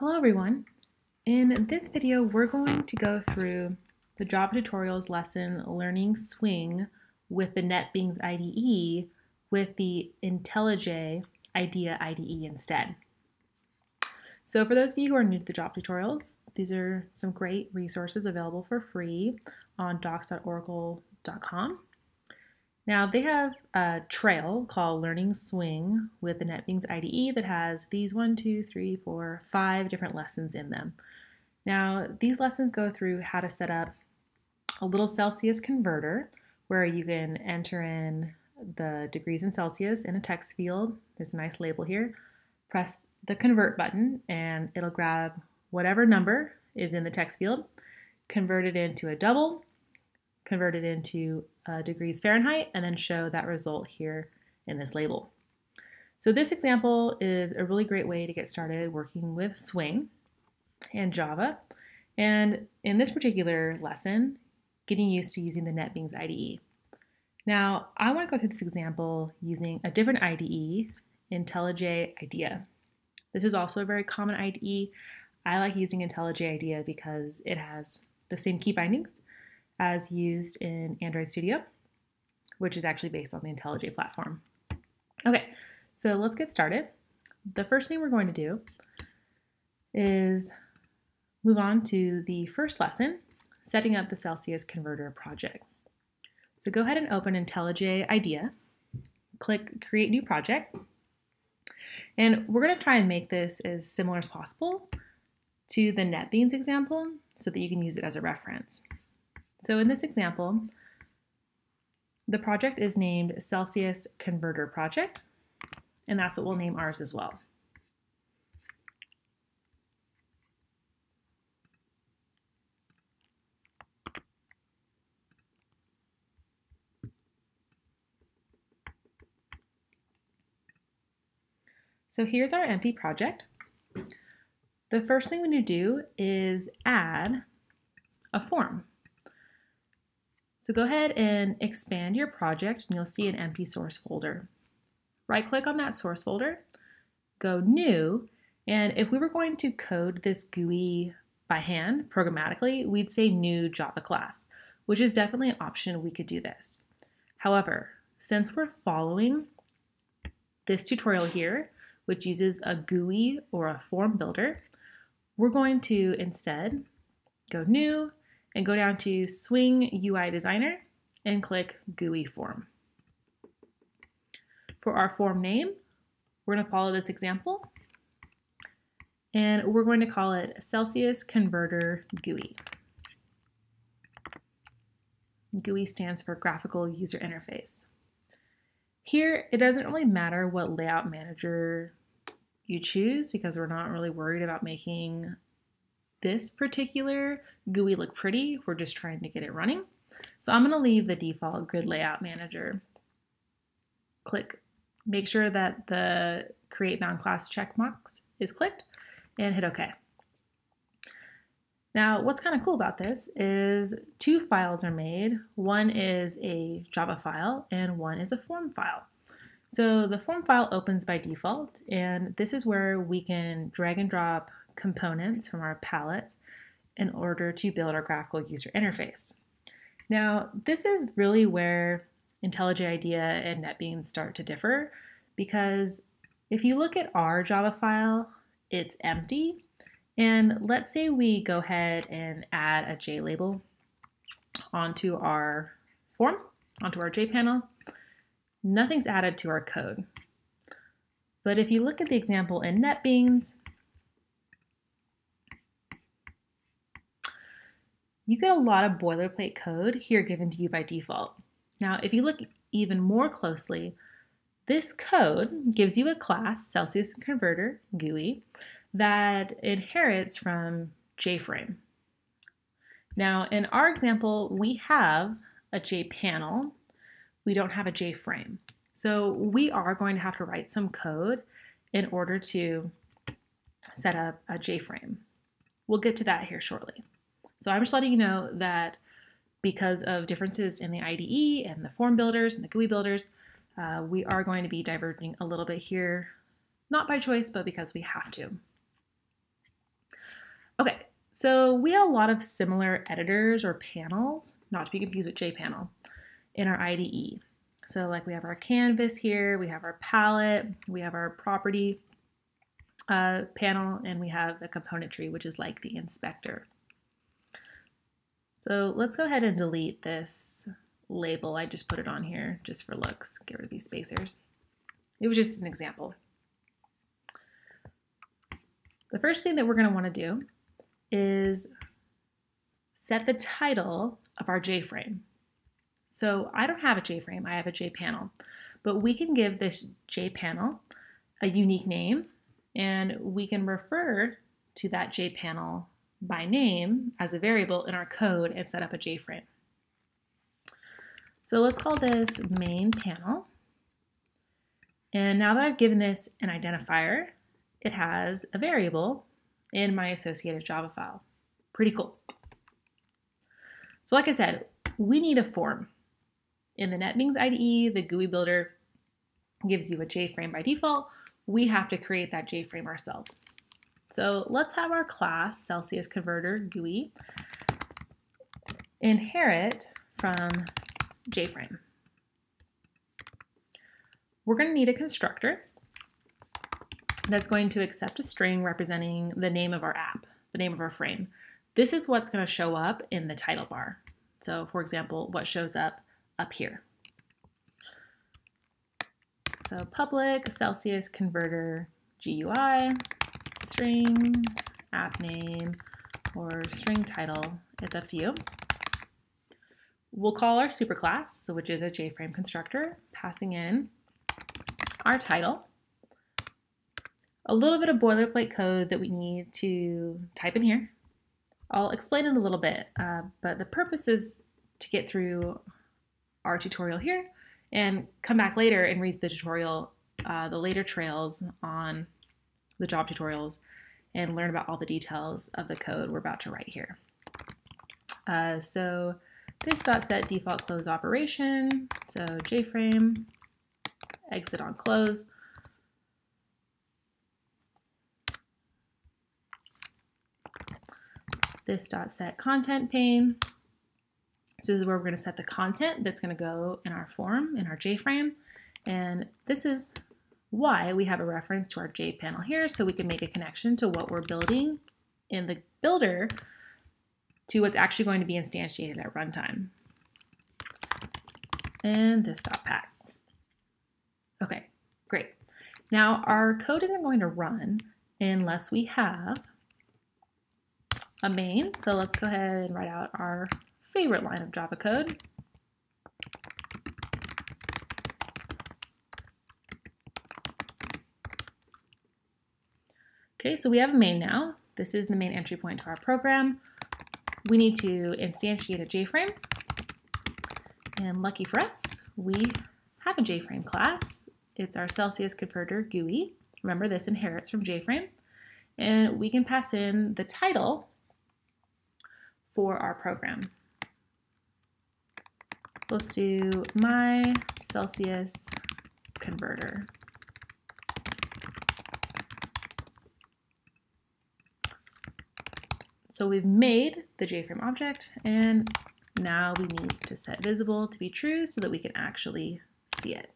Hello everyone. In this video we're going to go through the Java Tutorials lesson Learning Swing with the NetBeans IDE with the IntelliJ IDEA IDE instead. So for those of you who are new to the Java Tutorials, these are some great resources available for free on docs.oracle.com. Now they have a trail called Learning Swing with the NetBeans IDE that has these 5 different lessons in them. Now these lessons go through how to set up a little Celsius converter where you can enter in the degrees in Celsius in a text field. There's a nice label here. Press the convert button and it'll grab whatever number is in the text field, convert it into a double, convert it into degrees Fahrenheit, and then show that result here in this label. So this example is a really great way to get started working with Swing and Java, and in this particular lesson, getting used to using the NetBeans IDE. Now I want to go through this example using a different IDE, IntelliJ IDEA. This is also a very common IDE. I like using IntelliJ IDEA because it has the same key bindings as used in Android Studio, which is actually based on the IntelliJ platform. Okay, so let's get started. The first thing we're going to do is move on to the first lesson, setting up the Celsius converter project. So go ahead and open IntelliJ IDEA, click Create New Project, and we're going to try and make this as similar as possible to the NetBeans example so that you can use it as a reference. So in this example, the project is named Celsius Converter Project, and that's what we'll name ours as well. So here's our empty project. The first thing we need to do is add a form. So go ahead and expand your project and you'll see an empty source folder. Right click on that source folder, go new, and if we were going to code this GUI by hand programmatically, we'd say new Java class, which is definitely an option we could do this. However, since we're following this tutorial here, which uses a GUI or a form builder, we're going to instead go new, and go down to Swing UI Designer and click GUI Form. For our form name, we're going to follow this example and we're going to call it Celsius Converter GUI. GUI stands for Graphical User Interface. Here, it doesn't really matter what layout manager you choose because we're not really worried about making this particular GUI look pretty. We're just trying to get it running. So I'm going to leave the default grid layout manager. Click, make sure that the create bound class checkbox is clicked and hit OK. Now what's kind of cool about this is 2 files are made. One is a Java file and one is a form file. So the form file opens by default, and this is where we can drag and drop components from our palette in order to build our graphical user interface. Now, this is really where IntelliJ IDEA and NetBeans start to differ, because if you look at our Java file, it's empty. And let's say we go ahead and add a JLabel onto our form, onto our JPanel. Nothing's added to our code. But if you look at the example in NetBeans, you get a lot of boilerplate code here given to you by default. Now, if you look even more closely, this code gives you a class, Celsius Converter GUI, that inherits from JFrame. Now, in our example, we have a JPanel. We don't have a JFrame. So we are going to have to write some code in order to set up a JFrame. We'll get to that here shortly. So I'm just letting you know that because of differences in the IDE and the form builders and the GUI builders, we are going to be diverging a little bit here, not by choice, but because we have to. Okay, so we have a lot of similar editors or panels, not to be confused with JPanel, in our IDE. So like we have our canvas here, we have our palette, we have our property panel, and we have a component tree, which is like the inspector. So let's go ahead and delete this label. I just put it on here just for looks. Get rid of these spacers. It was just an example. The first thing that we're going to want to do is set the title of our JFrame. So I don't have a JFrame, I have a JPanel, but we can give this JPanel a unique name, and we can refer to that JPanel by name as a variable in our code and set up a JFrame. So let's call this main panel. And now that I've given this an identifier, it has a variable in my associated Java file. Pretty cool. So like I said, we need a form. In the NetBeans IDE, the GUI builder gives you a JFrame by default. We have to create that JFrame ourselves. So let's have our class Celsius Converter GUI inherit from JFrame. We're going to need a constructor that's going to accept a string representing the name of our app, the name of our frame. This is what's going to show up in the title bar. So for example, what shows up here. So public Celsius Converter GUI string app name or string title, it's up to you. We'll call our superclass, which is a JFrame constructor, passing in our title, a little bit of boilerplate code that we need to type in here. I'll explain it a little bit, but the purpose is to get through our tutorial here and come back later and read the tutorial, the later trails on the Java tutorials, and learn about all the details of the code we're about to write here. So this.set default close operation, so JFrame, exit on close. This.set content pane, so this is where we're going to set the content that's going to go in our form, in our JFrame, and this is why we have a reference to our JPanel here, so we can make a connection to what we're building in the builder to what's actually going to be instantiated at runtime. And this dot pack. Okay, great. Now our code isn't going to run unless we have a main. So let's go ahead and write out our favorite line of Java code. Okay, so we have a main now. This is the main entry point to our program. We need to instantiate a JFrame, and lucky for us, we have a JFrame class. It's our Celsius Converter GUI. Remember, this inherits from JFrame, and we can pass in the title for our program. Let's do my Celsius Converter. So we've made the JFrame object, and now we need to set visible to be true so that we can actually see it.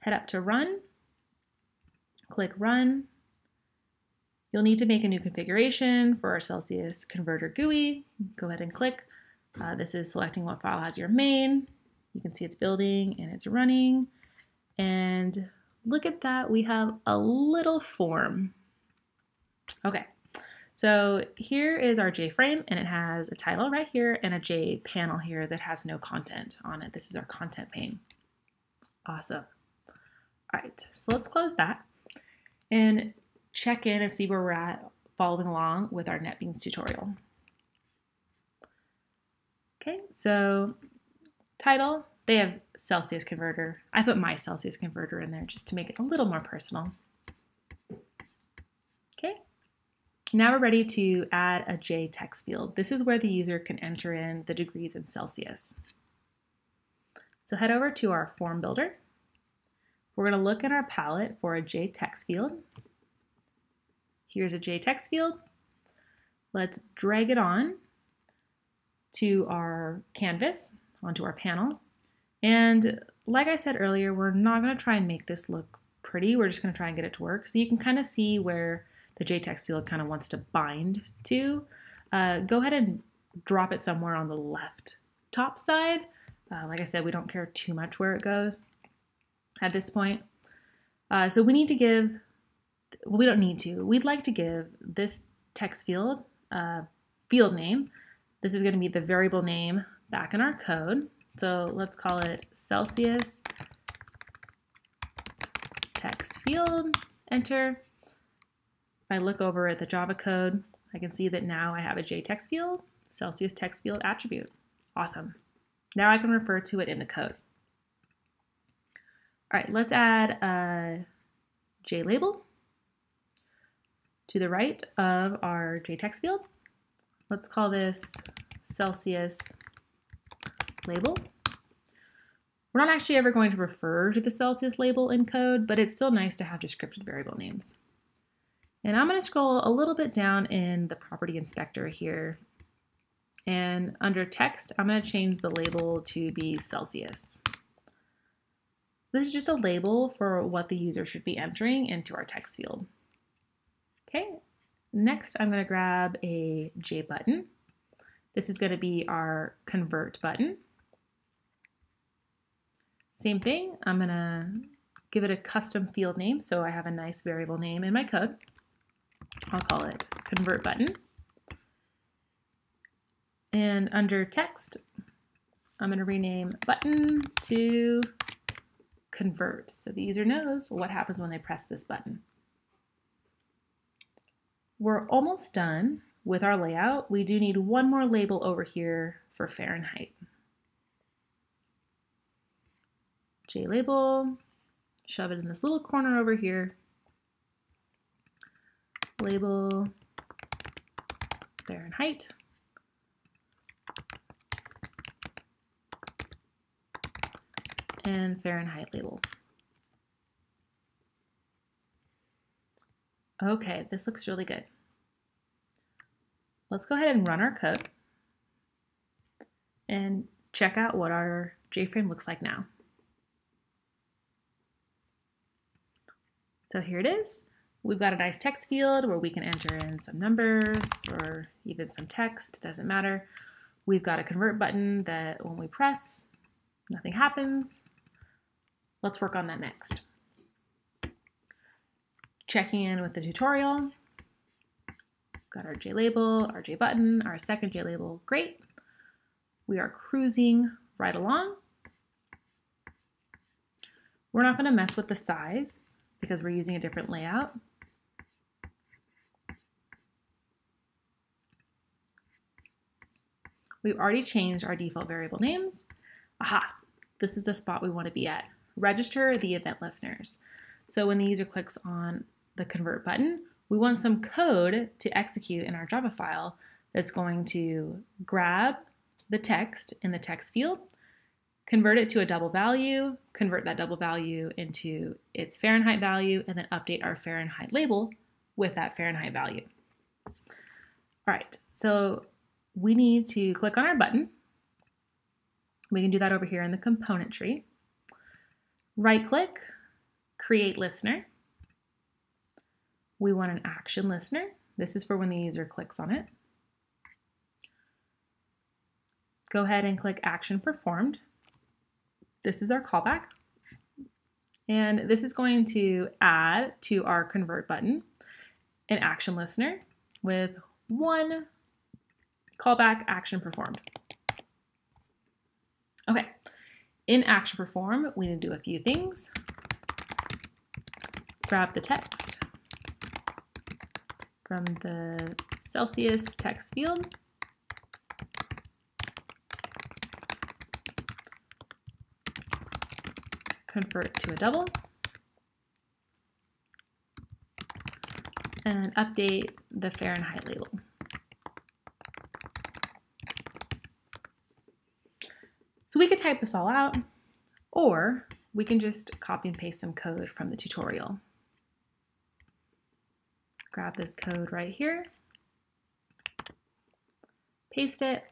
Head up to run, click run. You'll need to make a new configuration for our Celsius Converter GUI. Go ahead and click. This is selecting what file has your main. You can see it's building and it's running. And look at that, we have a little form. Okay, so here is our JFrame, and it has a title right here and a JPanel here that has no content on it. This is our content pane. Awesome. All right, so let's close that and check in and see where we're at following along with our NetBeans tutorial. Okay, so title, they have Celsius Converter. I put my Celsius Converter in there just to make it a little more personal. Now we're ready to add a JText field. This is where the user can enter in the degrees in Celsius. So head over to our form builder. We're going to look in our palette for a JText field. Here's a JText field. Let's drag it on to our canvas, onto our panel. And like I said earlier, we're not going to try and make this look pretty. We're just going to try and get it to work. So you can kind of see where the JText field kind of wants to bind to. Go ahead and drop it somewhere on the left top side. Like I said, we don't care too much where it goes at this point. So we need to give, well, we don't need to, we'd like to give this text field field name. This is going to be the variable name back in our code. So let's call it Celsius text field, enter. If I look over at the Java code, I can see that now I have a JText field, Celsius text field attribute. Awesome. Now I can refer to it in the code. All right, let's add a JLabel to the right of our JText field. Let's call this Celsius label. We're not actually ever going to refer to the Celsius label in code, but it's still nice to have descriptive variable names. And I'm going to scroll a little bit down in the property inspector here. And under text, I'm going to change the label to be Celsius. This is just a label for what the user should be entering into our text field. Okay, next I'm going to grab a JButton. This is going to be our convert button. Same thing, I'm going to give it a custom field name so I have a nice variable name in my code. I'll call it convert button. And under text, I'm going to rename button to convert, so the user knows what happens when they press this button. We're almost done with our layout. We do need one more label over here for Fahrenheit. JLabel, shove it in this little corner over here. Label Fahrenheit. And Fahrenheit label. Okay, this looks really good. Let's go ahead and run our code and check out what our JFrame looks like now. So here it is. We've got a nice text field where we can enter in some numbers or even some text, it doesn't matter. We've got a convert button that when we press, nothing happens. Let's work on that next. Checking in with the tutorial. Got our JLabel, our JButton, our second JLabel. Great. We are cruising right along. We're not going to mess with the size because we're using a different layout. We've already changed our default variable names. Aha, this is the spot we want to be at. Register the event listeners. So when the user clicks on the convert button, we want some code to execute in our Java file that's going to grab the text in the text field, convert it to a double value, convert that double value into its Fahrenheit value, and then update our Fahrenheit label with that Fahrenheit value. All right, so we need to click on our button. We can do that over here in the component tree. Right-click, create listener. We want an action listener. This is for when the user clicks on it. Go ahead and click action performed. This is our callback. And this is going to add to our convert button an action listener with one callback action performed. Okay, in action perform, we need to do a few things. Grab the text from the Celsius text field. Convert to a double. And update the Fahrenheit label. So we could type this all out, or we can just copy and paste some code from the tutorial. grab this code right here, paste it.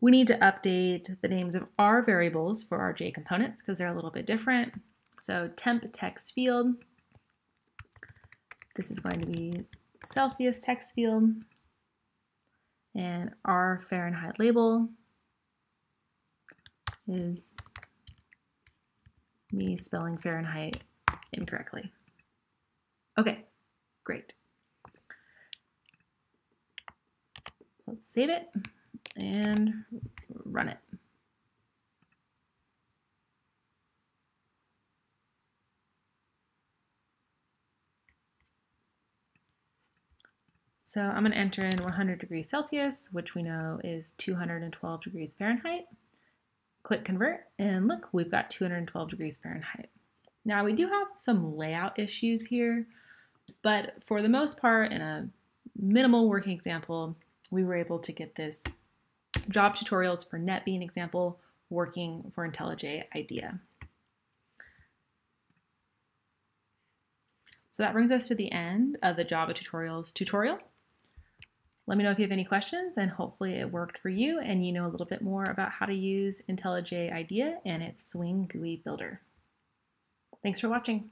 We need to update the names of our variables for our J components because they're a little bit different. So temp text field, this is going to be Celsius text field, and our Fahrenheit label is me spelling Fahrenheit incorrectly. Okay, great. Let's save it and run it. So I'm going to enter in 100 degrees Celsius, which we know is 212 degrees Fahrenheit. Click convert, and look, we've got 212 degrees Fahrenheit. Now we do have some layout issues here, but for the most part, in a minimal working example, we were able to get this Java Tutorials for NetBeans example working for IntelliJ IDEA. So that brings us to the end of the Java Tutorials tutorial. Let me know if you have any questions, and hopefully it worked for you and you know a little bit more about how to use IntelliJ IDEA and its Swing GUI builder. Thanks for watching.